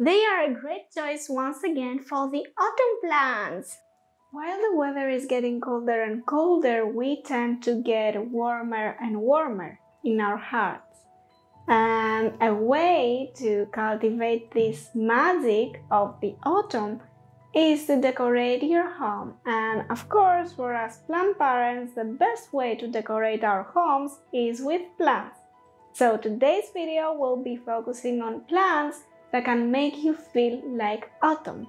They are a great choice once again for the autumn plants. While the weather is getting colder and colder, we tend to get warmer and warmer in our hearts. And a way to cultivate this magic of the autumn is to decorate your home. And of course, for us plant parents, the best way to decorate our homes is with plants. So today's video will be focusing on plants that can make you feel like autumn.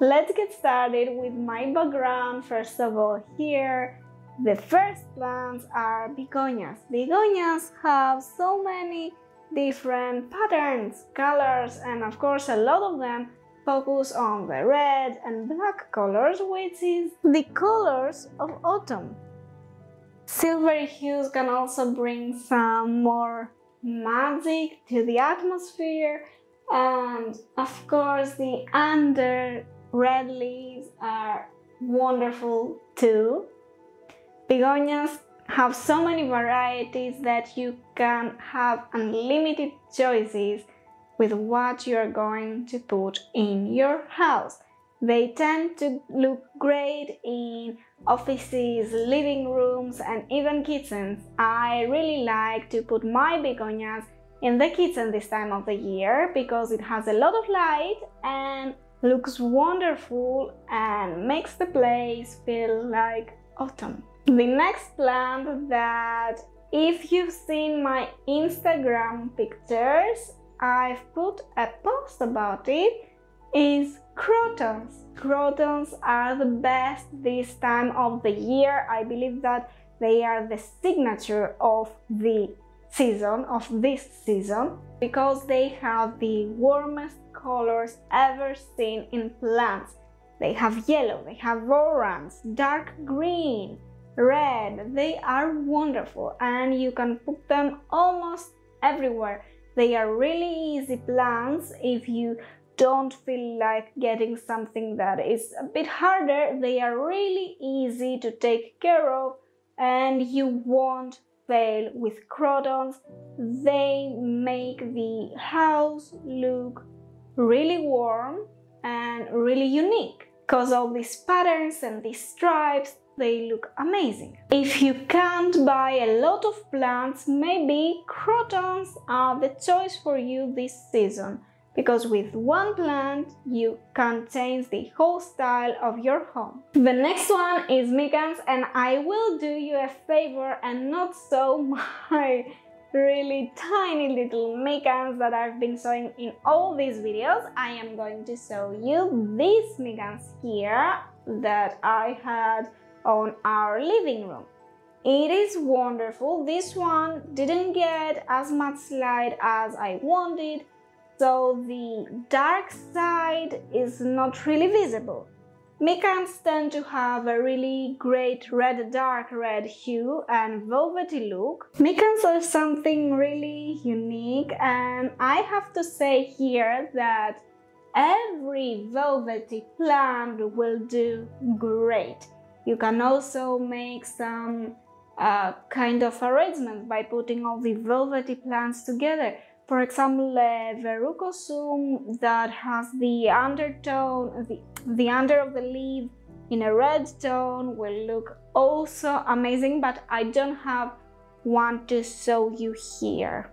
Let's get started with my background. First of all, here, the first plants are begonias. Begonias have so many different patterns, colors, and of course a lot of them focus on the red and black colors, which is the colors of autumn. Silvery hues can also bring some more magic to the atmosphere, and of course the under red leaves are wonderful too. Begonias have so many varieties that you can have unlimited choices with what you're going to put in your house. They tend to look great in offices, living rooms, and even kitchens. I really like to put my begonias in the kitchen this time of the year because it has a lot of light and looks wonderful and makes the place feel like autumn. The next plant that, if you've seen my Instagram pictures, I've put a post about it, is crotons. Crotons are the best this time of the year. I believe that they are the signature of the season, of this season, because they have the warmest colors ever seen in plants. They have yellow, they have orange, dark green, red. They are wonderful and you can put them almost everywhere. They are really easy plants. If you don't feel like getting something that is a bit harder, they are really easy to take care of and you won't fail with crotons. They make the house look really warm and really unique. Because all these patterns and these stripes, they look amazing. If you can't buy a lot of plants, maybe crotons are the choice for you this season, because with one plant you can change the whole style of your home. The next one is Mikans, and I will do you a favor and not sow my really tiny little Mikans that I've been sowing in all these videos. I am going to show you these Mikans here that I had on our living room. It is wonderful. This one didn't get as much light as I wanted, so the dark side is not really visible. Mikans tend to have a really great red, dark red hue and velvety look. Mikans are something really unique, and I have to say here that every velvety plant will do great. You can also make some kind of arrangement by putting all the velvety plants together. For example, verrucosum that has the undertone, the under of the leaf in a red tone will look also amazing, but I don't have one to show you here.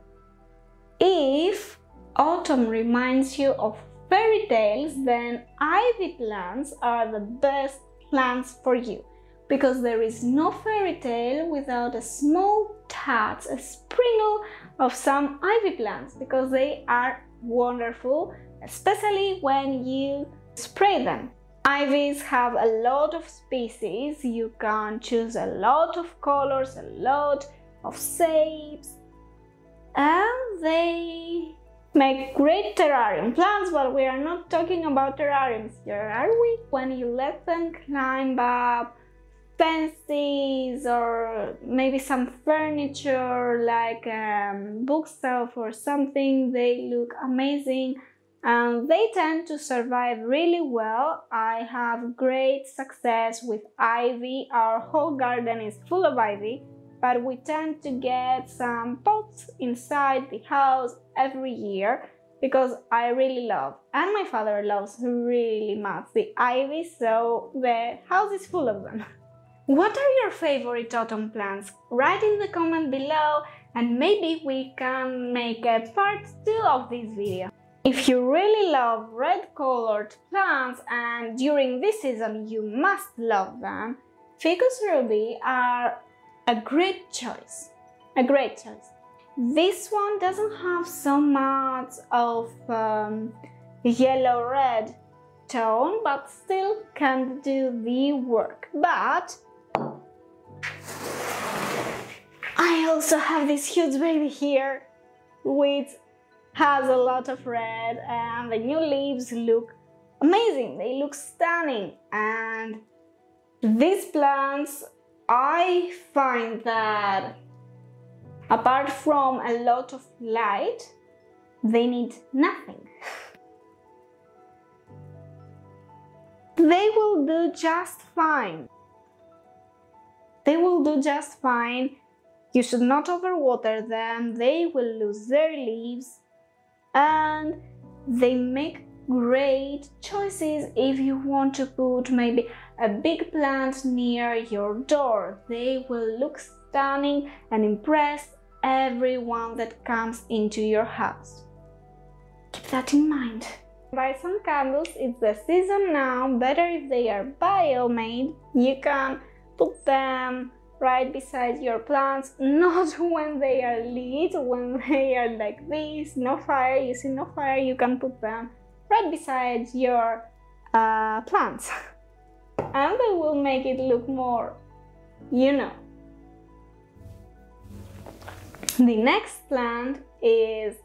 If autumn reminds you of fairy tales, then ivy plants are the best plants for you, because there is no fairy tale without a small touch, a sprinkle of some ivy plants, because they are wonderful, especially when you spray them. Ivies have a lot of species. You can choose a lot of colors, a lot of shapes, and they make great terrarium plants, but we are not talking about terrariums here, are we? When you let them climb up fences or maybe some furniture like a bookshelf or something, they look amazing and they tend to survive really well. I have great success with ivy. Our whole garden is full of ivy, but we tend to get some pots inside the house every year, because I really love, and my father loves really much, the ivy, so the house is full of them. What are your favorite autumn plants? Write in the comment below and maybe we can make a part 2 of this video. If you really love red-colored plants, and during this season you must love them, Ficus Ruby are a great choice. A great choice. This one doesn't have so much of yellow-red tone, but still can do the work. But I also have this huge baby here, which has a lot of red, and the new leaves look amazing, they look stunning. And these plants, I find that apart from a lot of light, they need nothing. They will do just fine. They will do just fine. You should not overwater them, they will lose their leaves, and they make great choices if you want to put maybe a big plant near your door. They will look stunning and impress everyone that comes into your house. Keep that in mind. Buy some candles, it's the season now, better if they are bio-made. You can put them right beside your plants, not when they are lit, when they are like this, no fire, you see no fire, you can put them right beside your plants. And they will make it look more, you know. The next plant is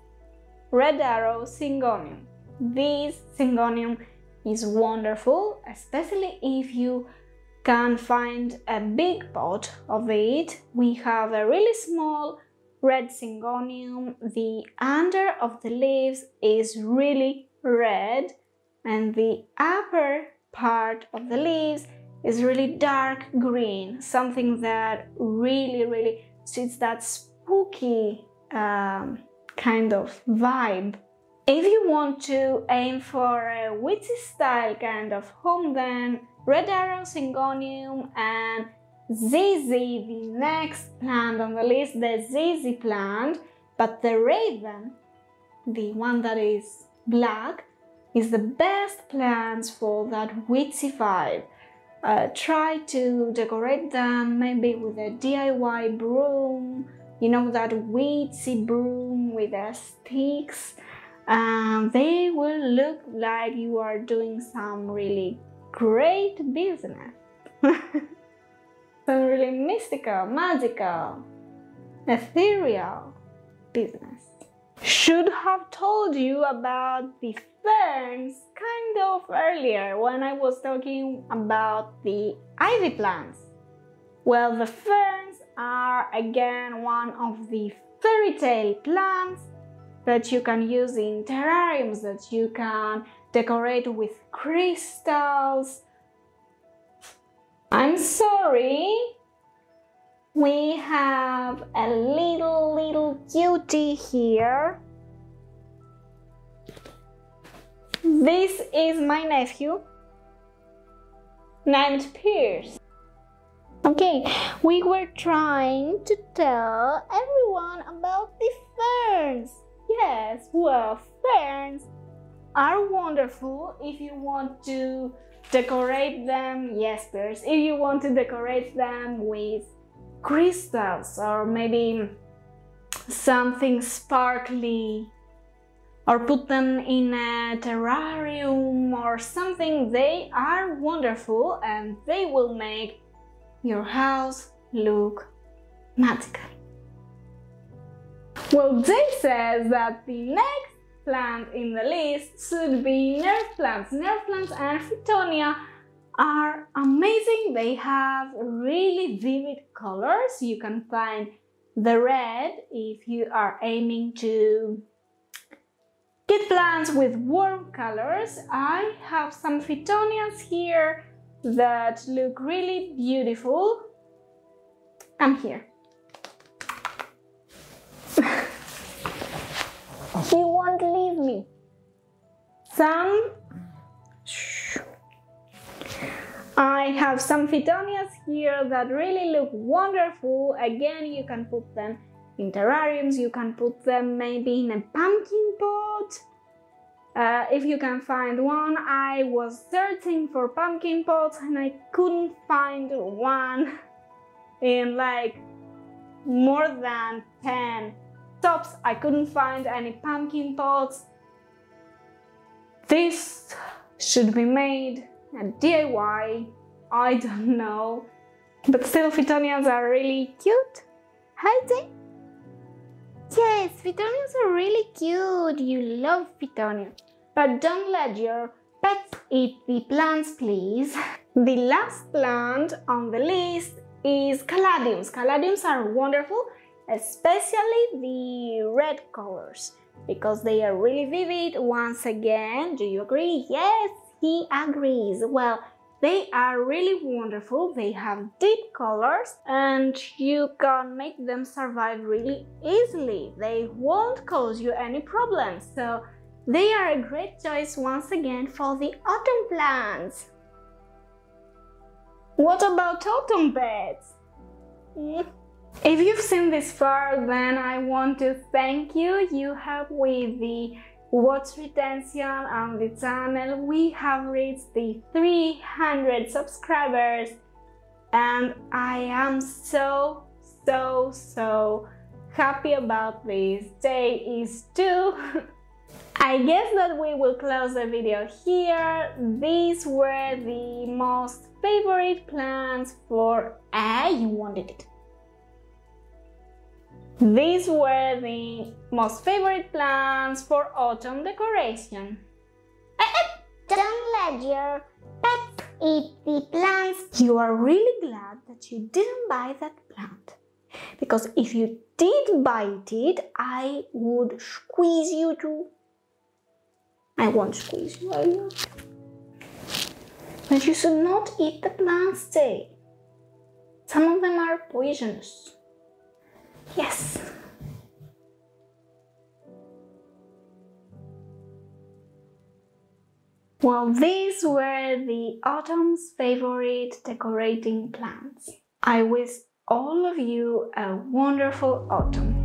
Red Arrow Syngonium. This Syngonium is wonderful, especially if you can find a big pot of it. We have a really small red Syngonium. The under of the leaves is really red and the upper part of the leaves is really dark green, something that really suits that spooky kind of vibe. If you want to aim for a witchy style kind of home, then Red Arrow Syngonium and ZZ, the next plant on the list, the ZZ plant, but the Raven, the one that is black, is the best plants for that witchy vibe. Try to decorate them maybe with a DIY broom, you know, that witchy broom with the sticks, and they will look like you are doing some really great business. Some really mystical, magical, ethereal business. Should have told you about the ferns kind of earlier when I was talking about the ivy plants. Well, the ferns are again one of the fairy tale plants that you can use in terrariums, that you can decorate with crystals. I'm sorry, we have a little cutie here. This is my nephew, named Pierce. Okay, we were trying to tell everyone about the ferns. Yes, well, ferns are wonderful if you want to decorate them, yes, Pierce, if you want to decorate them with crystals or maybe something sparkly, or put them in a terrarium or something. They are wonderful and they will make your house look magical. Well, Jay says that the next plant in the list should be nerve plants. Nerve plants and Fittonia are amazing. They have really vivid colors. You can find the red if you are aiming to get plants with warm colors. I have some Fittonias here that look really beautiful. I'm here. He won't leave me. I have some Fittonias here that really look wonderful. Again, you can put them in terrariums, you can put them maybe in a pumpkin pot. If you can find one. I was searching for pumpkin pots and I couldn't find one in like more than 10 tops. I couldn't find any pumpkin pots. This should be made a DIY, I don't know. But still, Fittonias are really cute. Hi, Jay. Yes, Fittonias are really cute. You love Fittonia. But don't let your pets eat the plants, please. The last plant on the list is Caladiums. Caladiums are wonderful, especially the red colors, because they are really vivid. Once again, do you agree? Yes, he agrees. Well, they are really wonderful. They have deep colors and you can make them survive really easily. They won't cause you any problems. So they are a great choice once again for the autumn plants. What about autumn beds? If you've seen this far, then I want to thank you. You help with the watch retention on the channel. We have reached the 300 subscribers and I am so happy about this. Day is too. I guess that we will close the video here. These were the most favorite plants for These were the most favorite plants for autumn decoration. Don't let your pets eat the plants. You are really glad that you didn't buy that plant, because if you did buy it, I would squeeze you too. I won't squeeze you, I will. But you should not eat the plants, Jay. Some of them are poisonous. Yes. Well, these were the autumn's favorite decorating plants. I wish all of you a wonderful autumn.